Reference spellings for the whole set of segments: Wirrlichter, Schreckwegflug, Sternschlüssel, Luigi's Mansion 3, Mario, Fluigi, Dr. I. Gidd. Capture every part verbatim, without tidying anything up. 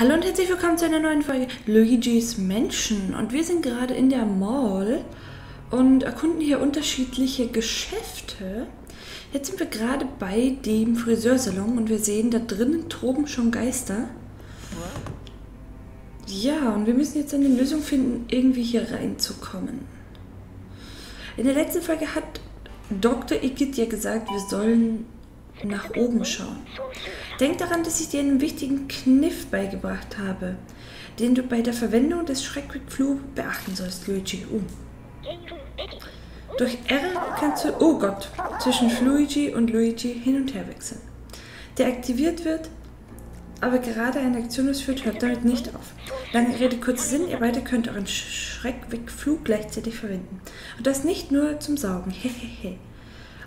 Hallo und herzlich willkommen zu einer neuen Folge Luigi's Mansion. Und wir sind gerade in der Mall und erkunden hier unterschiedliche Geschäfte. Jetzt sind wir gerade bei dem Friseursalon und wir sehen, da drinnen toben schon Geister. Ja, und wir müssen jetzt eine Lösung finden, irgendwie hier reinzukommen. In der letzten Folge hat Doktor I. Gidd ja gesagt, wir sollen nach oben schauen. Denk daran, dass ich dir einen wichtigen Kniff beigebracht habe, den du bei der Verwendung des Schreckwegflug beachten sollst, Luigi. Oh. Durch R kannst du, oh Gott, zwischen Fluigi und Luigi hin und her wechseln, der aktiviert wird, aber gerade eine Aktion ausführt, hört damit nicht auf. Lange Rede, kurzer Sinn, ihr beide könnt euren Schreckwegflug gleichzeitig verwenden. Und das nicht nur zum Saugen. Hehehe.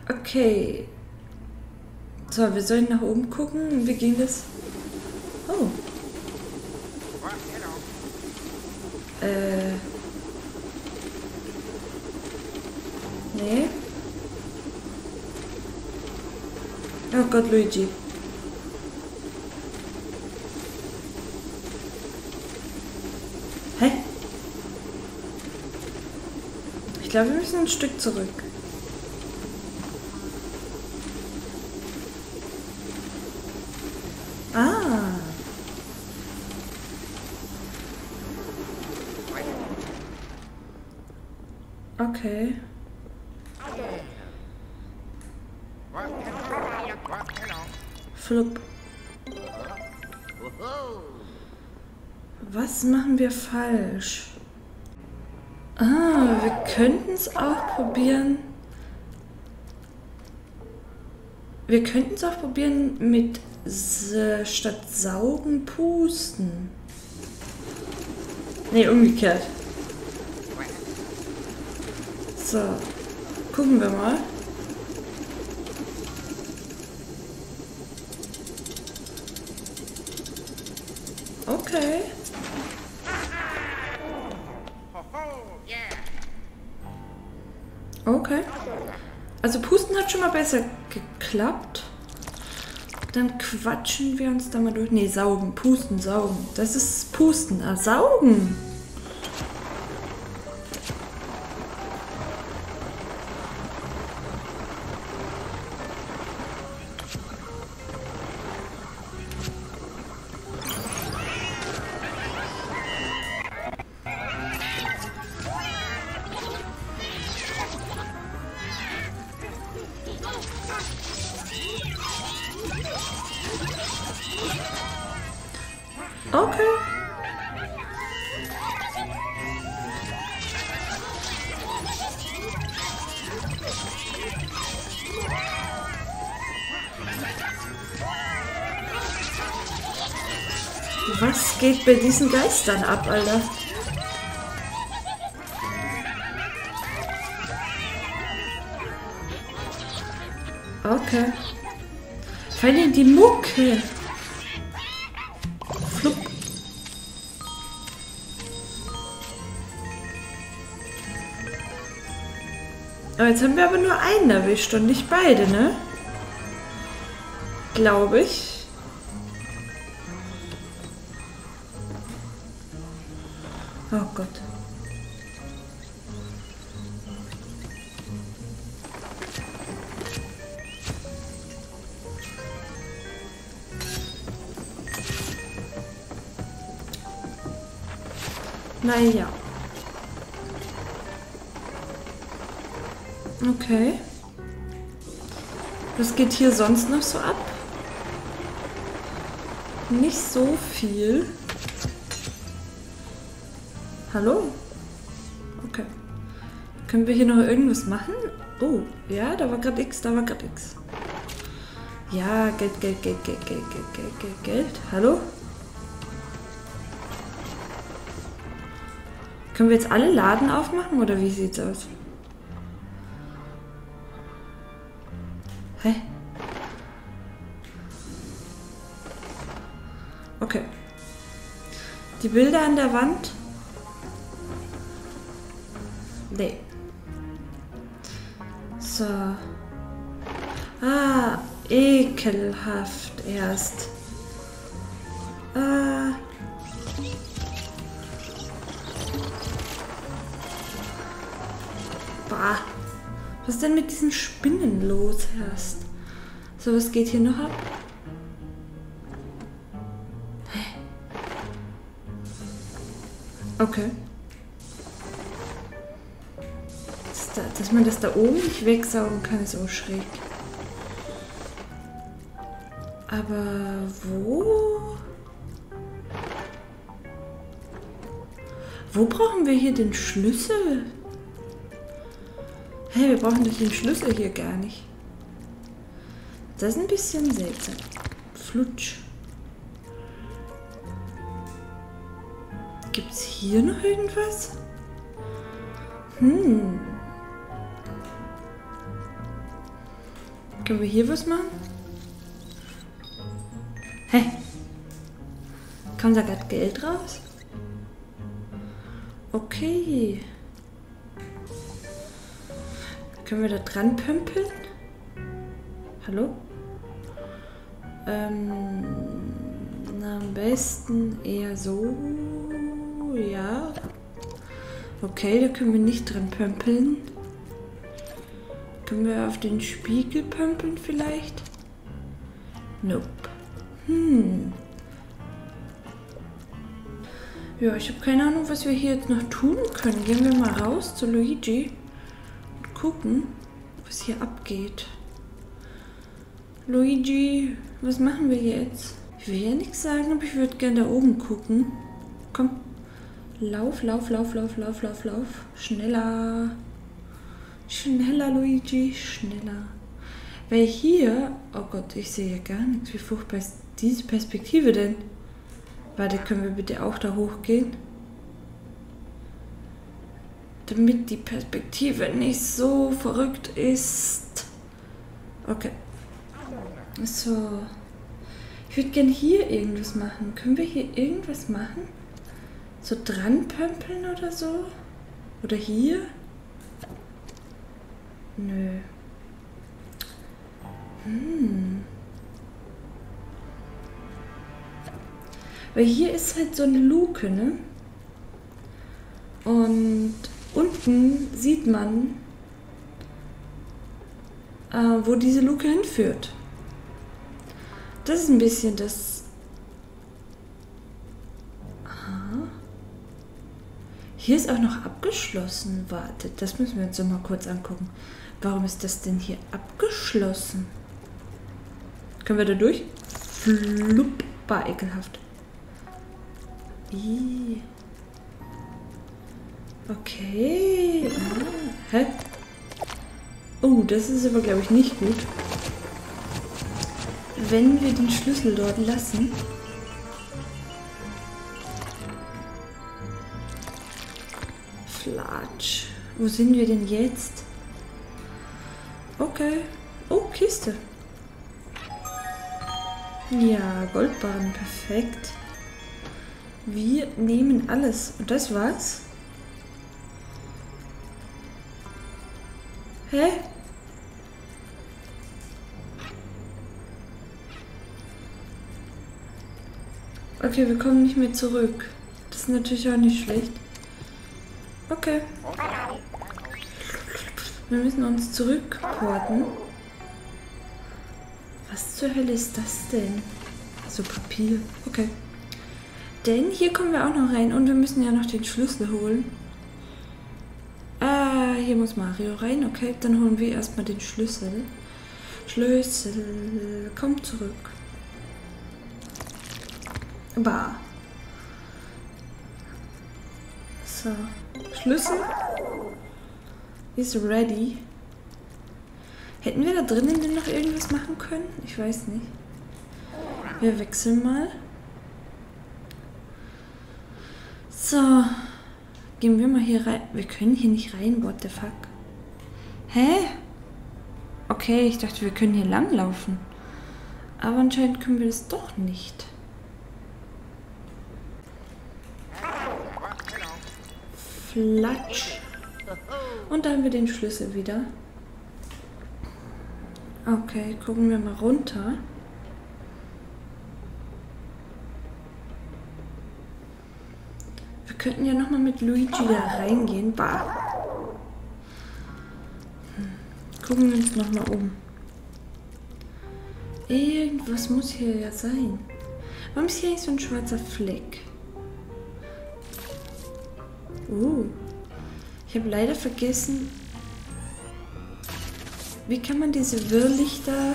Okay. So, wir sollen nach oben gucken und wir gehen das... Oh. Äh. Nee. Oh Gott, Luigi. Hä? Ich glaube, wir müssen ein Stück zurück. Ah. Okay. Flup. Was machen wir falsch? Ah, wir könnten es auch probieren. Wir könnten es auch probieren mit statt saugen, pusten. Ne, umgekehrt. So, gucken wir mal. Okay. Okay. Also pusten hat schon mal besser geklappt. Dann quatschen wir uns da mal durch. Ne, saugen, pusten, saugen. Das ist pusten. Ah, saugen. Okay. Was geht bei diesen Geistern ab, Alter? Okay. Vor allem die Mucke. Jetzt haben wir aber nur einen erwischt und nicht beide, ne? Glaube ich. Oh Gott. Naja. Okay. Was geht hier sonst noch so ab? Nicht so viel. Hallo? Okay. Können wir hier noch irgendwas machen? Oh, ja, da war gerade X, da war gerade X. Ja, Geld, Geld, Geld, Geld, Geld, Geld, Geld, Geld, Geld. Hallo? Können wir jetzt alle Laden aufmachen oder wie sieht's aus? Hä? Okay. Die Bilder an der Wand? Nee. So. Ah, ekelhaft erst. Ah, Boah. Was ist denn mit diesen Spinnen los erst? So, was geht hier noch ab? Okay. Dass, da, dass man das da oben nicht wegsaugen kann, ist auch schräg. Aber wo? Wo brauchen wir hier den Schlüssel? Hey, wir brauchen doch den Schlüssel hier gar nicht. Das ist ein bisschen seltsam. Flutsch. Gibt es hier noch irgendwas? Hm. Können wir hier was machen? Hä? Kommt da gerade Geld raus? Okay. Können wir da dran pümpeln? Hallo? Ähm, na, am besten eher so. Ja. Okay, da können wir nicht dran pömpeln. Können wir auf den Spiegel pömpeln vielleicht? Nope. Hm. Ja, ich habe keine Ahnung, was wir hier jetzt noch tun können. Gehen wir mal raus zu Luigi und gucken, was hier abgeht. Luigi, was machen wir jetzt? Ich will ja nichts sagen, aber ich würde gerne da oben gucken. Komm. Lauf, lauf, lauf, lauf, lauf, lauf, lauf. Schneller. Schneller, Luigi, schneller. Weil hier... Oh Gott, ich sehe ja gar nichts. Wie furchtbar ist diese Perspektive denn? Warte, können wir bitte auch da hochgehen? Damit die Perspektive nicht so verrückt ist. Okay. So. Ich würde gerne hier irgendwas machen. Können wir hier irgendwas machen? So dran pömpeln oder so? Oder hier? Nö. Hm. Weil hier ist halt so eine Luke, ne? Und unten sieht man, äh, wo diese Luke hinführt. Das ist ein bisschen das... Hier ist auch noch abgeschlossen. Warte, das müssen wir uns noch mal kurz angucken. Warum ist das denn hier abgeschlossen? Können wir da durch? Flupp, war ekelhaft. Ii. Okay. Ah, hä? Oh, das ist aber, glaube ich, nicht gut. Wenn wir den Schlüssel dort lassen... Flatsch. Wo sind wir denn jetzt? Okay. Oh, Kiste. Ja, Goldbarren. Perfekt. Wir nehmen alles. Und das war's? Hä? Okay, wir kommen nicht mehr zurück. Das ist natürlich auch nicht schlecht. Okay. Wir müssen uns zurückporten. Was zur Hölle ist das denn? So Papier. Okay. Denn hier kommen wir auch noch rein und wir müssen ja noch den Schlüssel holen. Ah, hier muss Mario rein. Okay, dann holen wir erstmal den Schlüssel. Schlüssel, komm zurück. Bah. So. Schlüssel ist ready. Hätten wir da drinnen denn noch irgendwas machen können? Ich weiß nicht. Wir wechseln mal. So. Gehen wir mal hier rein. Wir können hier nicht rein, what the fuck. Hä? Okay, ich dachte, wir können hier langlaufen. Aber anscheinend können wir das doch nicht. Flatsch. Und da haben wir den Schlüssel wieder. Okay, gucken wir mal runter. Wir könnten ja nochmal mit Luigi da reingehen. Bah. gucken wir uns nochmal um. Irgendwas muss hier ja sein. Warum ist hier eigentlich so ein schwarzer Fleck? Uh. Ich habe leider vergessen, wie kann man diese Wirrlichter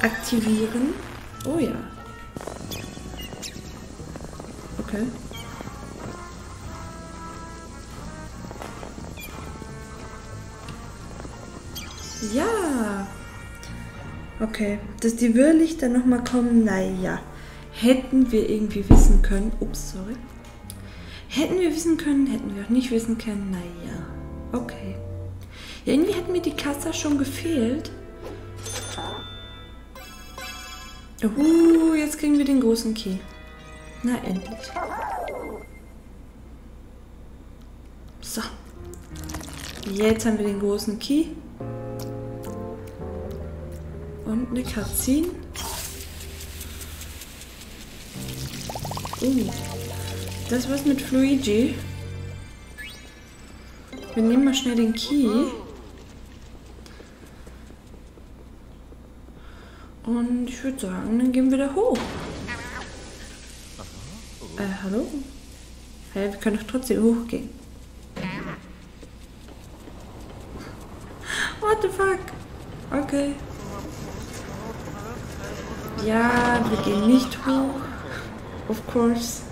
aktivieren? Oh ja. Okay. Ja. Okay. Dass die Wirrlichter nochmal kommen, naja. Hätten wir irgendwie wissen können. Ups, sorry. Hätten wir wissen können, hätten wir auch nicht wissen können. Naja, okay. Ja, irgendwie hat mir die Kassa schon gefehlt. Uh, jetzt kriegen wir den großen Key. Na, endlich. So. Jetzt haben wir den großen Key. Und eine Cutscene. Uh. Das war's mit Fluigi. Wir nehmen mal schnell den Key. Und ich würde sagen, dann gehen wir da hoch. Äh, hallo? Hey, wir können doch trotzdem hochgehen. What the fuck? Okay. Ja, wir gehen nicht hoch. Of course.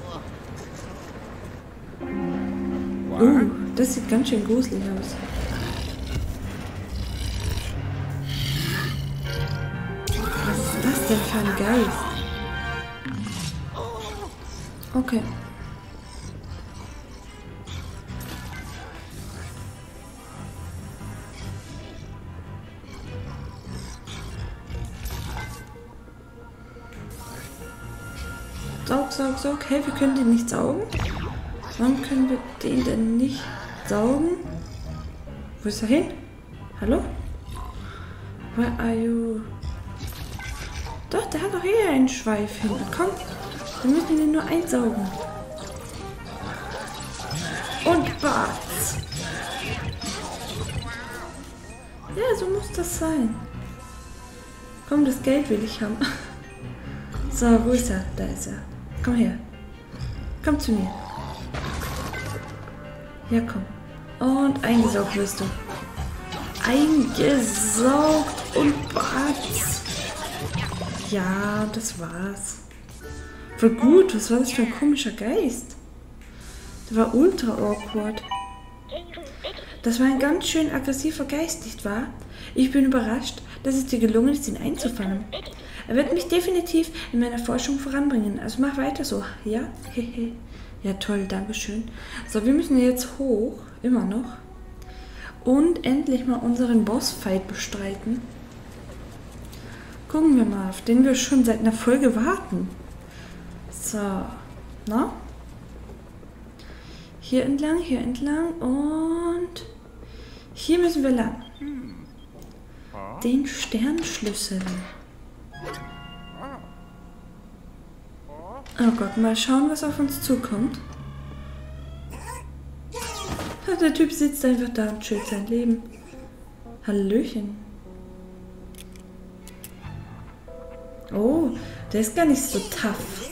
Uh, das sieht ganz schön gruselig aus. Was ist das denn für ein Geist? Okay. Saug, saug, saug. Hey, wir können den nicht saugen. Warum können wir den denn nicht saugen? Wo ist er hin? Hallo? Where are you? Doch, der hat doch hier einen Schweif hin. Komm, wir müssen den nur einsaugen. Und Bart. Ja, so muss das sein. Komm, das Geld will ich haben. So, wo ist er? Da ist er. Komm her. Komm zu mir. Ja, komm. Und eingesaugt wirst du. Eingesaugt und Bats. Ja, das war's. Voll gut, was war das für ein komischer Geist? Der war ultra awkward. Das war ein ganz schön aggressiver Geist, nicht wahr? Ich bin überrascht, dass es dir gelungen ist, ihn einzufangen. Er wird mich definitiv in meiner Forschung voranbringen. Also mach weiter so, ja? Hehe. Ja, toll, danke schön. So, wir müssen jetzt hoch, immer noch. Und endlich mal unseren Bossfight bestreiten. Gucken wir mal, auf den wir schon seit einer Folge warten. So, na? Hier entlang, hier entlang und hier müssen wir lang. Den Sternschlüssel. Oh Gott, mal schauen, was auf uns zukommt. Der Typ sitzt einfach da und chillt sein Leben. Hallöchen. Oh, der ist gar nicht so tough.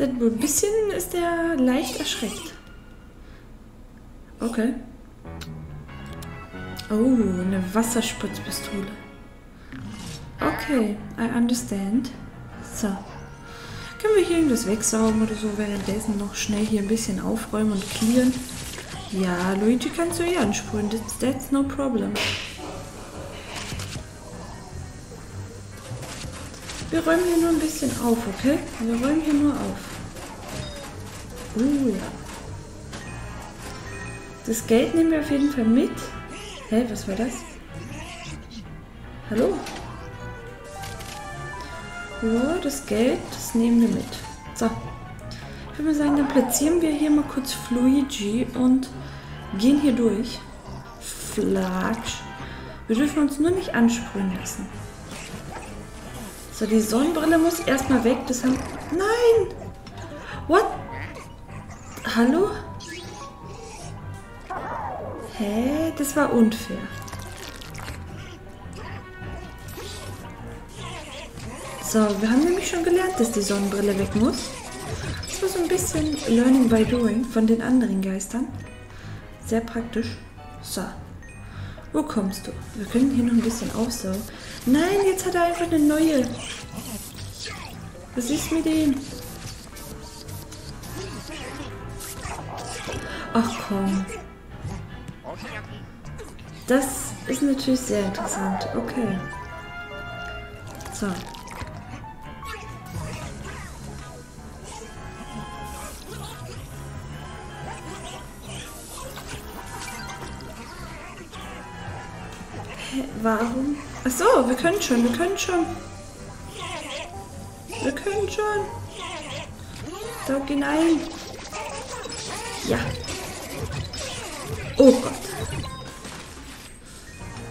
Ein bisschen ist der leicht erschreckt. Okay. Oh, eine Wasserspritzpistole. Okay, I understand. So. Können wir hier irgendwas wegsaugen oder so? Währenddessen noch schnell hier ein bisschen aufräumen und clearen. Ja, Luigi kannst du eh ansprühen. That's, that's no problem. Wir räumen hier nur ein bisschen auf, okay? Wir räumen hier nur auf. Uh, ja. Das Geld nehmen wir auf jeden Fall mit. Hä, hey, was war das? Hallo? Ja, das Geld, das nehmen wir mit. So. Ich würde mal sagen, dann platzieren wir hier mal kurz Fluigi und gehen hier durch. Flatsch. Wir dürfen uns nur nicht ansprühen lassen. So, die Sonnenbrille muss erstmal weg. Das haben... Nein! What? Hallo? Hä? Das war unfair. So, wir haben nämlich schon gelernt, dass die Sonnenbrille weg muss. Das war so ein bisschen Learning by Doing von den anderen Geistern. Sehr praktisch. So. Wo kommst du? Wir können hier noch ein bisschen aufsaugen. Nein, jetzt hat er einfach eine neue. Was ist mit dem? Ach komm. Das ist natürlich sehr interessant. Okay. So. Hä, warum? Ach so, wir können schon, wir können schon. Wir können schon. Saug ihn ein. Ja. Oh Gott.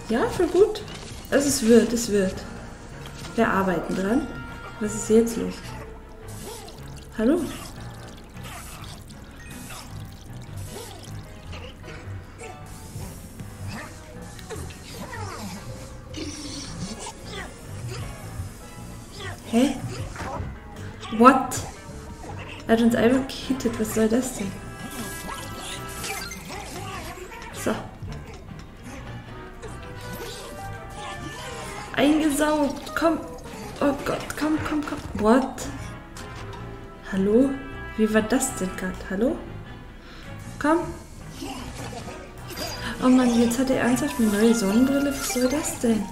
Ja, voll gut. Also es wird, es wird. Wir arbeiten dran. Was ist jetzt los? Hallo? Hä? What? Er hat uns einfach gehittet. Was soll das denn? Eingesaugt, komm. Oh Gott, komm, komm, komm. What? Hallo? Wie war das denn gerade? Hallo? Komm. Oh Mann, jetzt hat er ernsthaft eine neue Sonnenbrille. Was soll das denn?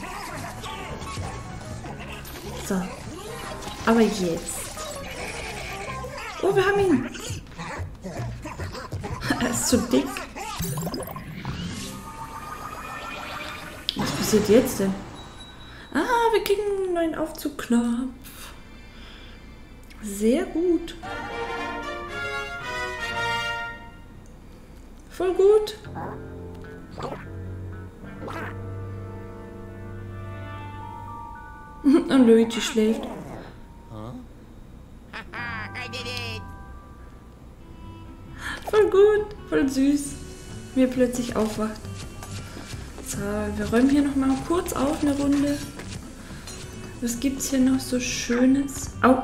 So. Aber jetzt. Oh, wir haben ihn. Er ist zu dick. Was passiert jetzt denn? Ah, wir kriegen einen neuen Aufzugknopf. Sehr gut. Voll gut. Und Luigi schläft. Voll gut, voll süß. Wie er plötzlich aufwacht. So, wir räumen hier nochmal kurz auf eine Runde. Was gibt's hier noch so Schönes? Au!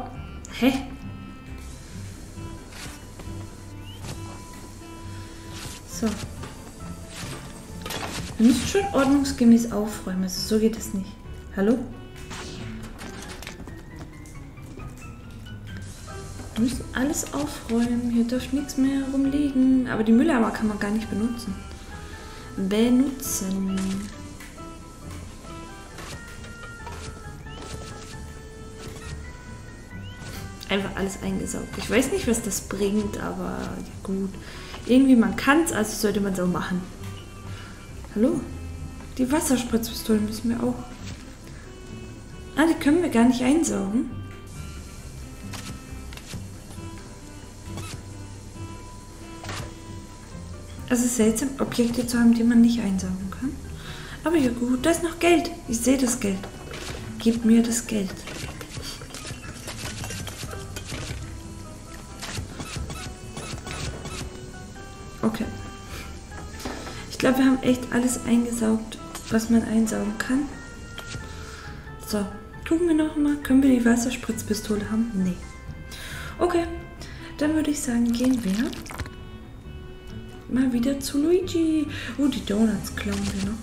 Hä? So. Wir müssen schon ordnungsgemäß aufräumen. Also so geht es nicht. Hallo? Wir müssen alles aufräumen. Hier darf nichts mehr rumliegen. Aber die Mülleimer kann man gar nicht benutzen. Benutzen. Einfach alles eingesaugt. Ich weiß nicht, was das bringt, aber ja gut. Irgendwie, man kann es, also sollte man es auch machen. Hallo? Die Wasserspritzpistolen müssen wir auch. Ah, die können wir gar nicht einsaugen. Also seltsam, Objekte zu haben, die man nicht einsaugen kann. Aber ja gut, da ist noch Geld. Ich sehe das Geld. Gib mir das Geld. Okay. Ich glaube, wir haben echt alles eingesaugt, was man einsaugen kann. So, gucken wir nochmal. Können wir die Wasserspritzpistole haben? Nee. Okay, dann würde ich sagen, gehen wir mal wieder zu Luigi. Oh, die Donuts klauen wir noch.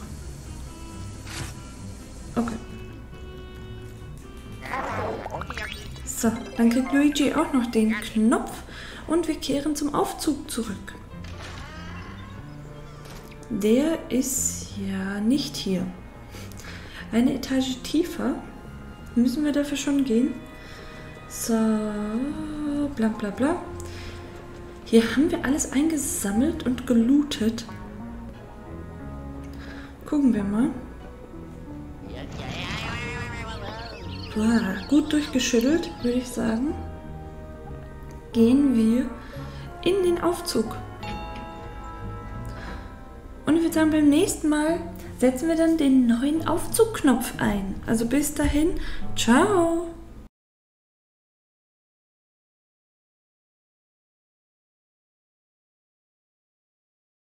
Okay. So, dann kriegt Luigi auch noch den Knopf und wir kehren zum Aufzug zurück. Der ist ja nicht hier. Eine Etage tiefer. Müssen wir dafür schon gehen? So, bla bla bla. Hier haben wir alles eingesammelt und gelootet. Gucken wir mal. Boah, gut durchgeschüttelt, würde ich sagen. Gehen wir in den Aufzug. Und ich würde sagen, beim nächsten Mal setzen wir dann den neuen Aufzugknopf ein. Also bis dahin, ciao!